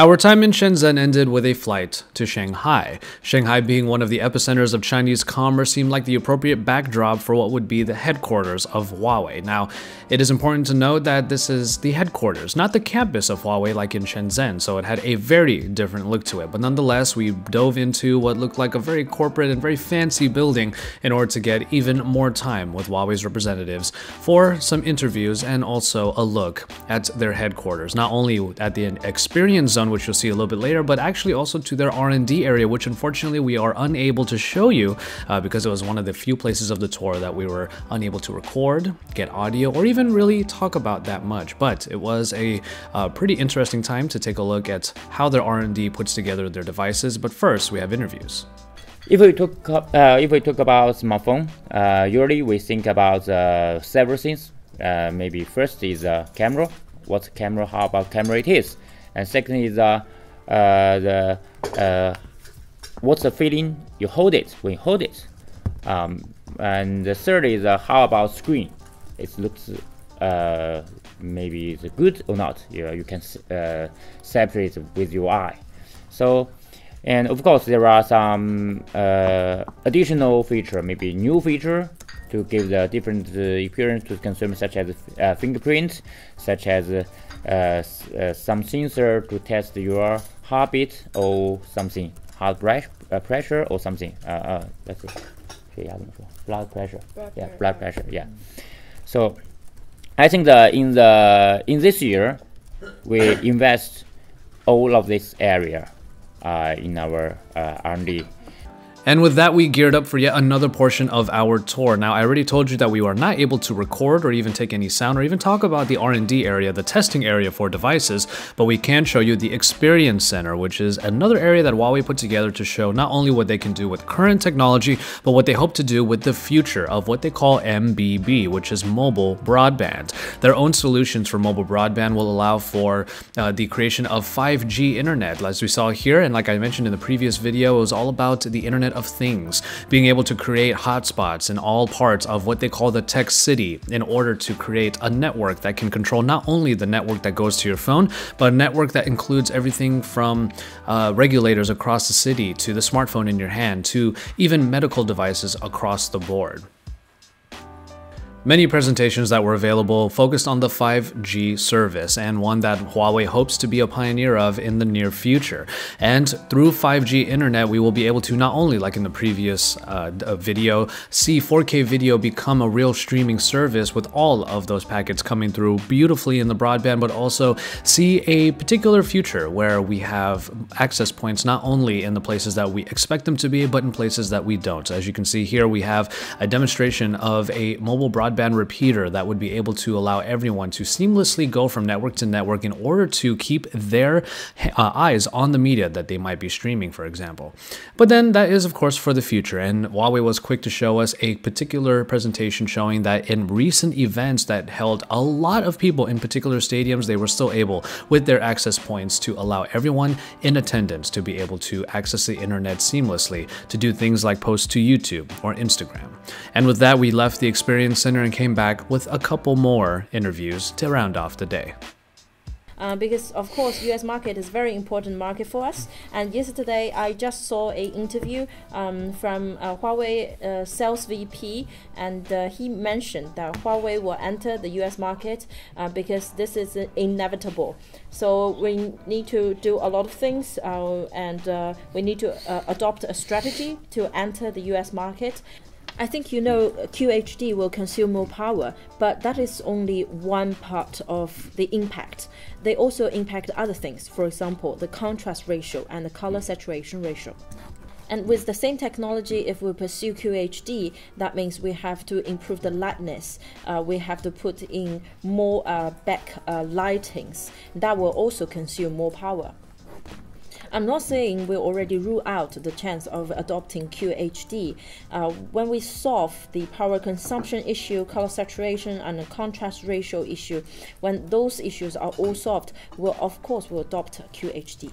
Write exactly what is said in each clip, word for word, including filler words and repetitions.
Our time in Shenzhen ended with a flight to Shanghai. Shanghai, being one of the epicenters of Chinese commerce, seemed like the appropriate backdrop for what would be the headquarters of Huawei. Now, it is important to note that this is the headquarters, not the campus of Huawei like in Shenzhen, so it had a very different look to it. But nonetheless, we dove into what looked like a very corporate and very fancy building in order to get even more time with Huawei's representatives for some interviews and also a look at their headquarters, not only at the experience zone, which you'll see a little bit later, but actually also to their R and D area, which unfortunately we are unable to show you uh, because it was one of the few places of the tour that we were unable to record, get audio, or even really talk about that much. But it was a uh, pretty interesting time to take a look at how their R and D puts together their devices. But first, we have interviews. If we talk, uh, if we talk about smartphone, uh, usually we think about uh, several things. Uh, maybe first is a uh, camera. What camera? How about camera it is? And second is uh, uh, the uh, what's the feeling you hold it when you hold it. Um, and the third is uh, how about screen? It looks uh, maybe it's good or not. You know, you can uh, separate with your eye. So. And of course, there are some uh, additional feature, maybe new feature to give the different uh, appearance to consumers, such as uh, fingerprint, such as uh, uh, some sensor to test your heartbeat or something, heart uh, pressure or something. Uh, uh, let's see, blood pressure. Blood yeah, pressure. blood pressure. Yeah. So, I think the in the in this year, we invest all of this area. Uh, in our uh, R and D. And with that, we geared up for yet another portion of our tour. Now, I already told you that we were not able to record or even take any sound or even talk about the R and D area, the testing area for devices, but we can show you the Experience Center, which is another area that Huawei put together to show not only what they can do with current technology, but what they hope to do with the future of what they call M B B, which is mobile broadband. Their own solutions for mobile broadband will allow for uh, the creation of five G internet, as we saw here. And like I mentioned in the previous video, it was all about the internet of things, being able to create hotspots in all parts of what they call the tech city in order to create a network that can control not only the network that goes to your phone, but a network that includes everything from uh, regulators across the city to the smartphone in your hand to even medical devices across the board. Many presentations that were available focused on the five G service, and one that Huawei hopes to be a pioneer of in the near future. And through five G internet, we will be able to not only, like in the previous uh, video, see four K video become a real streaming service with all of those packets coming through beautifully in the broadband, but also see a particular future where we have access points not only in the places that we expect them to be, but in places that we don't. As you can see here, we have a demonstration of a mobile broadband Broadband repeater that would be able to allow everyone to seamlessly go from network to network in order to keep their uh, eyes on the media that they might be streaming, for example. But then that is, of course, for the future. And Huawei was quick to show us a particular presentation showing that in recent events that held a lot of people in particular stadiums, they were still able, with their access points, to allow everyone in attendance to be able to access the internet seamlessly, to do things like post to YouTube or Instagram. And with that, we left the Experience Center and came back with a couple more interviews to round off the day. Uh, because of course U S market is a very important market for us, and yesterday I just saw an interview um, from uh, Huawei uh, sales V P, and uh, he mentioned that Huawei will enter the U S market uh, because this is inevitable. So we need to do a lot of things uh, and uh, we need to uh, adopt a strategy to enter the U S market. I think you know Q H D will consume more power, but that is only one part of the impact. They also impact other things, for example, the contrast ratio and the color saturation ratio. And with the same technology, if we pursue Q H D, that means we have to improve the lightness. Uh, we have to put in more uh, back uh, lightings. That will also consume more power. I'm not saying we already rule out the chance of adopting Q H D. Uh, when we solve the power consumption issue, color saturation, and the contrast ratio issue, when those issues are all solved, we'll, of course, we'll adopt Q H D.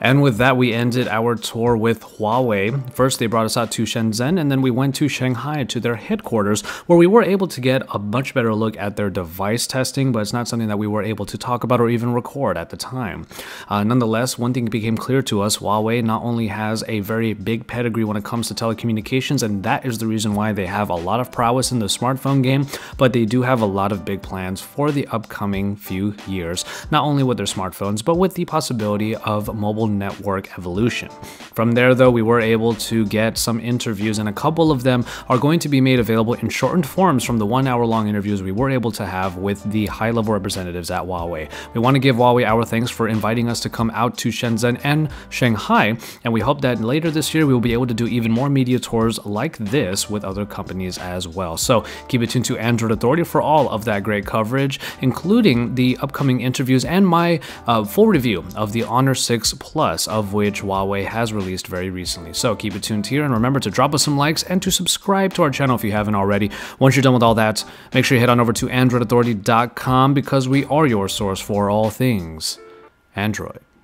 And with that, we ended our tour with Huawei. First, they brought us out to Shenzhen, and then we went to Shanghai to their headquarters, where we were able to get a much better look at their device testing, but it's not something that we were able to talk about or even record at the time. Uh, nonetheless, one thing became clear to us, Huawei not only has a very big pedigree when it comes to telecommunications, and that is the reason why they have a lot of prowess in the smartphone game, but they do have a lot of big plans for the upcoming few years, not only with their smartphones, but with the possibility of mobile network evolution. From there, though, we were able to get some interviews, and a couple of them are going to be made available in shortened forms from the one hour long interviews we were able to have with the high level representatives at Huawei. We want to give Huawei our thanks for inviting us to come out to Shenzhen and Shanghai, and we hope that later this year we will be able to do even more media tours like this with other companies as well. So keep it tuned to Android Authority for all of that great coverage, including the upcoming interviews and my uh, full review of the Honor six Plus. Plus, of which Huawei has released very recently. So keep it tuned here, and remember to drop us some likes and to subscribe to our channel if you haven't already. Once you're done with all that, make sure you head on over to Android Authority dot com, because we are your source for all things Android.